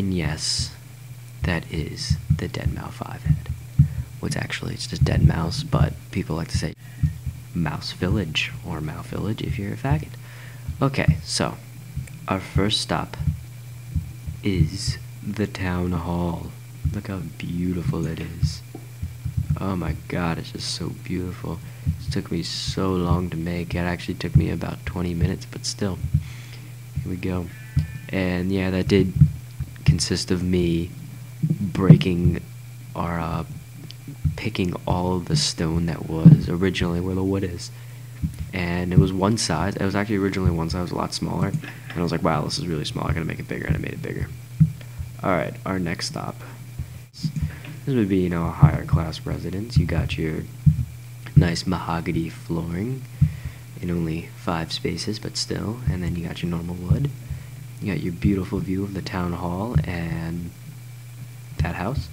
And yes, that is the Deadmau5 head. What's actually, it's just dead mouse, but people like to say mouse village or mouse village if you're a faggot. Okay, so our first stop is the town hall. Look how beautiful it is. Oh my god, it's just so beautiful. It took me so long to make. It actually took me about 20 minutes, but still. Here we go. And yeah, that did consist of me breaking our, picking all of the stone that was originally where the wood is. And it was one size. It was actually originally one size. It was a lot smaller. And I was like, wow, this is really small. I gotta make it bigger, and I made it bigger. Alright, our next stop. This would be, you know, a higher class residence. You got your nice mahogany flooring in only 5 spaces, but still. And then you got your normal wood. You got your beautiful view of the town hall and that house.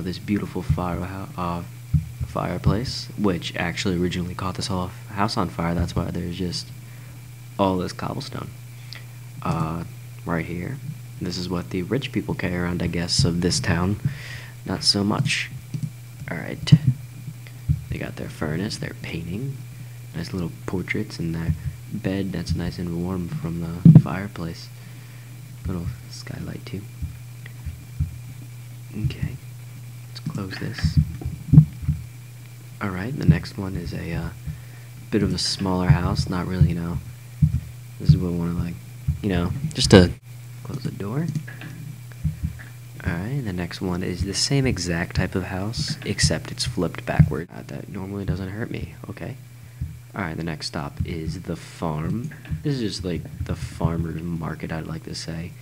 This beautiful fireplace, which actually originally caught this whole house on fire. That's why there's just all this cobblestone. Right here. This is what the rich people carry around, I guess, of this town. Not so much. Alright. They got their furnace, their painting. Nice little portraits, and their bed that's nice and warm from the fireplace. Little skylight, too. Okay. Let's close this. Alright, the next one is a bit of a smaller house. Not really, you know. This is what we want to, like, you know, just to close the door. Alright, the next one is the same exact type of house, except it's flipped backward. That normally doesn't hurt me, okay. Alright, the next stop is the farm. This is just like the farmer's market, I'd like to say,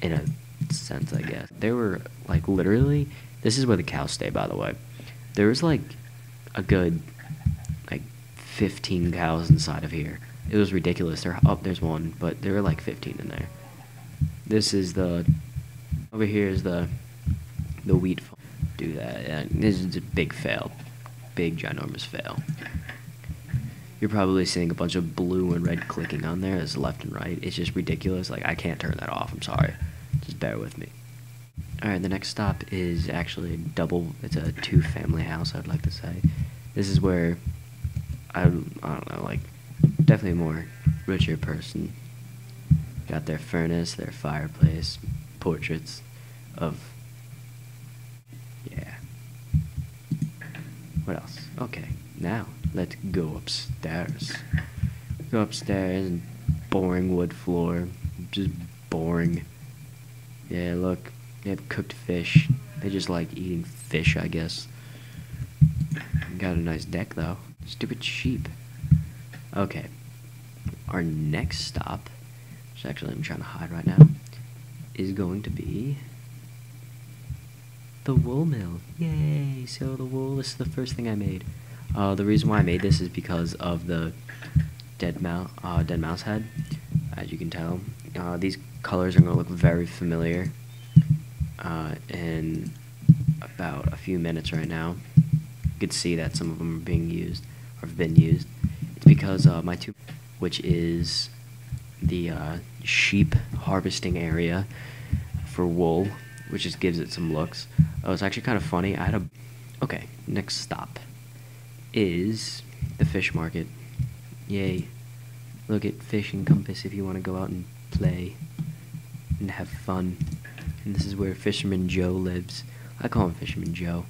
in a sense, I guess. There were, like, literally, this is where the cows stay, by the way. There was, like, a good, like, 15 cows inside of here. It was ridiculous. There's one, but there were, like, 15 in there. This is the, over here is the wheat farm. Do that, yeah, this is a big fail. Big, ginormous fail. You're probably seeing a bunch of blue and red clicking on there, it's left and right. It's just ridiculous, like, I can't turn that off, I'm sorry. Just bear with me. Alright, the next stop is actually it's a 2-family house, I'd like to say. This is where, I don't know, like, definitely a more richer person. Got their furnace, their fireplace, portraits of, yeah. What else? Okay, now let's go upstairs. Go upstairs, and boring wood floor, just boring. Yeah, look, they have cooked fish. They just like eating fish, I guess. Got a nice deck though. Stupid sheep. Okay, our next stop, which actually I'm trying to hide right now, is going to be the wool mill. Yay! So the wool, this is the first thing I made. The reason why I made this is because of the dead mouse head. As you can tell, these colors are going to look very familiar in about a few minutes right now. You can see that some of them are being used, or have been used. It's because my two, which is the sheep harvesting area for wool, which just gives it some looks. Oh, it's actually kind of funny. Okay, next stop is the fish market. Yay. Look at Fish and Compass if you want to go out and play and have fun. And this is where Fisherman Joe lives. I call him Fisherman Joe.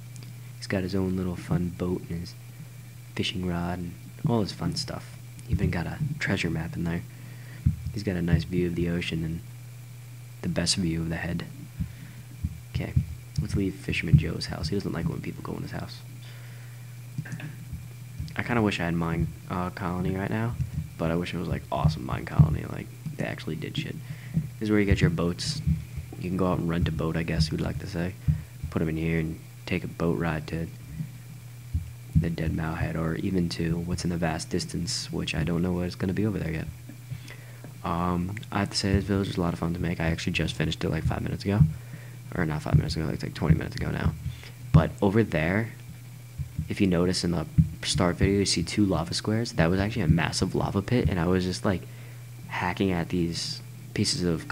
He's got his own little fun boat and his fishing rod and all his fun stuff. Even got a treasure map in there. He's got a nice view of the ocean and the best view of the head. Okay, let's leave Fisherman Joe's house. He doesn't like when people go in his house. I kind of wish I had Mine Colony right now, but I wish it was like awesome Mine Colony, like they actually did shit. This is where you get your boats. You can go out and rent a boat, I guess you'd like to say. Put them in here and take a boat ride to the Deadmau5 head, or even to what's in the vast distance, which I don't know what it's going to be over there yet. I have to say this village is a lot of fun to make. I actually just finished it like 5 minutes ago. Or not 5 minutes ago, like 20 minutes ago now. But over there, if you notice in the start video, you see 2 lava squares. That was actually a massive lava pit, and I was just like hacking at these pieces of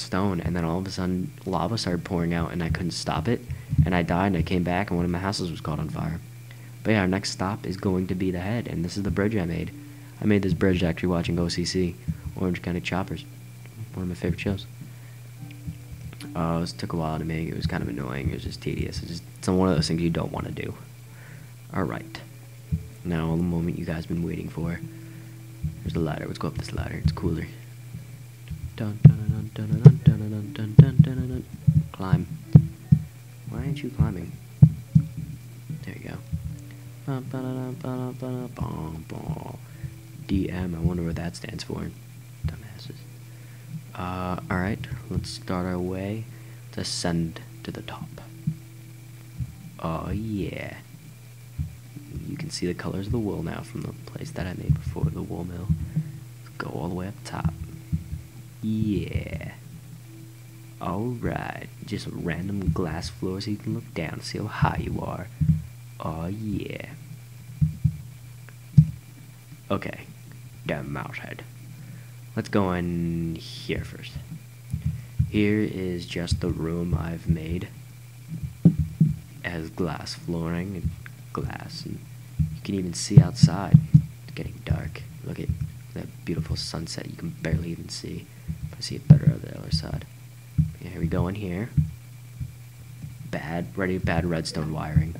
stone, and then all of a sudden lava started pouring out and I couldn't stop it, and I died, and I came back and one of my houses was caught on fire. But yeah, our next stop is going to be the head, and this is the bridge I made. I made this bridge actually watching OCC, Orange County Choppers, one of my favorite shows. This took a while to make. It was kind of annoying. It was just tedious. It's one of those things you don't want to do. Alright. Now, the moment you guys have been waiting for. There's the ladder. Let's go up this ladder. It's cooler. Climb. Why aren't you climbing? There you go. DM. I wonder what that stands for. Dumbasses. Alright, let's start our way to ascend to the top. Oh yeah. You can see the colors of the wool now from the place that I made before, the wool mill. Let's go all the way up top. Yeah. Alright, just some random glass floor so you can look down and see how high you are. Oh yeah. Okay, damn mouse head. Let's go in here first. Here is just the room I've made. It has glass flooring and glass, and you can even see outside. It's getting dark. Look at that beautiful sunset. You can barely even see. I see it better on the other side. Yeah, here we go in here. Bad redstone wiring.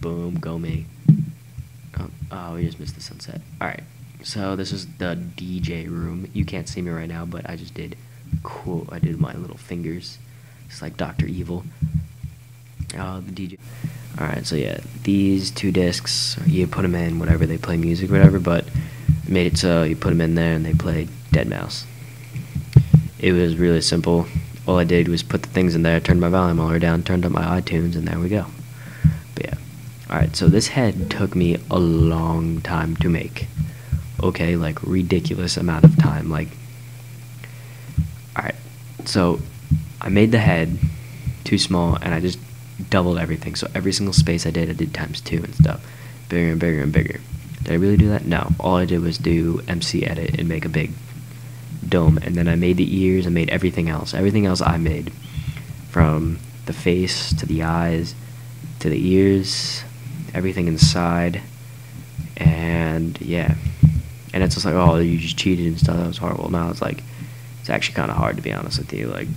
Boom, go me. Oh, we just missed the sunset. Alright. So this is the DJ room. You can't see me right now, but I just did cool. I did my little fingers. It's like Dr. Evil. The DJ. Alright, so yeah, these two discs, you put them in whatever, they play music, whatever, but I made it so you put them in there and they play Deadmau5. It was really simple. All I did was put the things in there, turned my volume all the way down, turned up my iTunes, and there we go. But yeah. Alright, so this head took me a long time to make. Okay, like ridiculous amount of time. Like, alright, so I made the head too small and I just doubled everything. So every single space I did ×2 and stuff, bigger and bigger and bigger. Did I really do that? No. All I did was do MC edit and make a big dome, and then I made the ears. I made everything else. Everything else I made, from the face to the eyes to the ears, everything inside, and yeah. And it's just like, oh, you just cheated and stuff, that was horrible. Now it's like, it's actually kind of hard, to be honest with you. Like,